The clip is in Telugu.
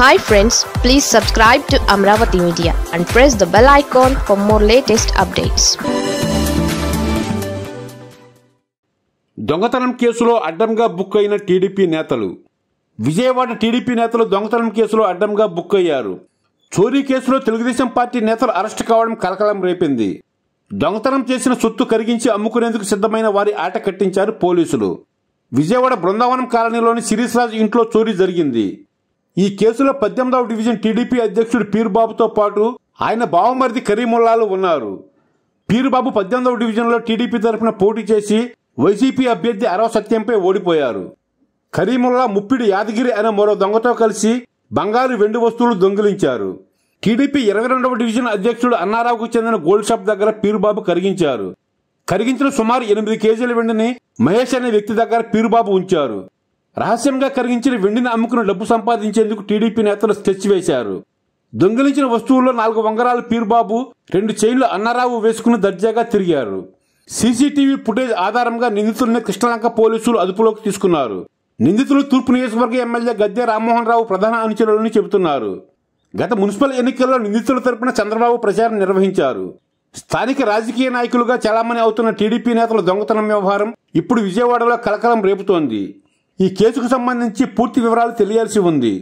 Hi friends, please subscribe to Amravati Media and press the bell icon for more latest updates. దొంగతనం కేసులో అడ్డంగా బుక్ అయిన టీడీపీ నేతలు. విజయవాడ టీడీపీ నేతలు దొంగతనం కేసులో అడ్డంగా బుక్ అయ్యారు. చోరీ కేసులో తెలుగుదేశం పార్టీ నేతలు అరెస్ట్ కావడం కలకలం రేపింది. దొంగతనం చేసిన సొత్తు కరిగించి అమ్ముకునేందుకు సిద్ధమైన వారి ఆట కట్టించారు పోలీసులు. విజయవాడ బృందావనం కాలనీలోని సిరీస్ రాజ్ ఇంట్లో చోరీ జరిగింది. ఈ కేసులో 18వ డివిజన్ టీడీపీ అధ్యక్షుడు పీర్ బాబుతో పాటు ఆయన బావమరిది కరీముల్లాలు ఉన్నారు. పీర్ బాబు 18వ డివిజన్లో టీడీపీ తరఫున పోటీ చేసి వైసీపీ అభ్యర్థి అరవ సత్యంపై ఓడిపోయారు. కరీముల్లా ముప్పిడి యాదగిరి అనే మరో దొంగతో కలిసి బంగారు వెండి వస్తువులు దొంగిలించారు. టీడీపీ 22వ డివిజన్ అధ్యక్షుడు అన్నారావుకు చెందిన గోల్డ్ షాప్ దగ్గర పీర్ బాబు కరిగించారు. కరిగించిన సుమారు 8 కేజీల వెండిని మహేష్ అనే వ్యక్తి దగ్గర పీర్ బాబు ఉంచారు. రహస్యంగా కరిగించిన వెండిని అమ్ముకున్న డబ్బు సంపాదించేందుకు టీడీపీ నేతలు స్కెచ్ వేశారు. దొంగిలించిన వస్తువుల్లో 4 ఉంగరాలు పీర్బాబు, 2 చైన్లు అన్నారావు వేసుకుని దర్జాగా తిరిగారు. సీసీటీవీ ఫుటేజ్ ఆధారంగా నిందితుల్ని కృష్ణలంక పోలీసులు అదుపులోకి తీసుకున్నారు. నిందితులు తూర్పు నియోజకవర్గ ఎమ్మెల్యే గద్దె రామ్మోహన్ రావు ప్రధాన అనుచరులని చెబుతున్నారు. గత మున్సిపల్ ఎన్నికల్లో నిందితుల తరపున చంద్రబాబు ప్రచారం నిర్వహించారు. స్థానిక రాజకీయ నాయకులుగా చలామణి అవుతున్న టీడీపీ నేతల దొంగతనం వ్యవహారం ఇప్పుడు విజయవాడలో కలకలం రేపుతోంది. ఈ కేసుకు సంబంధించి పూర్తి వివరాలు తెలియాల్సి ఉంది.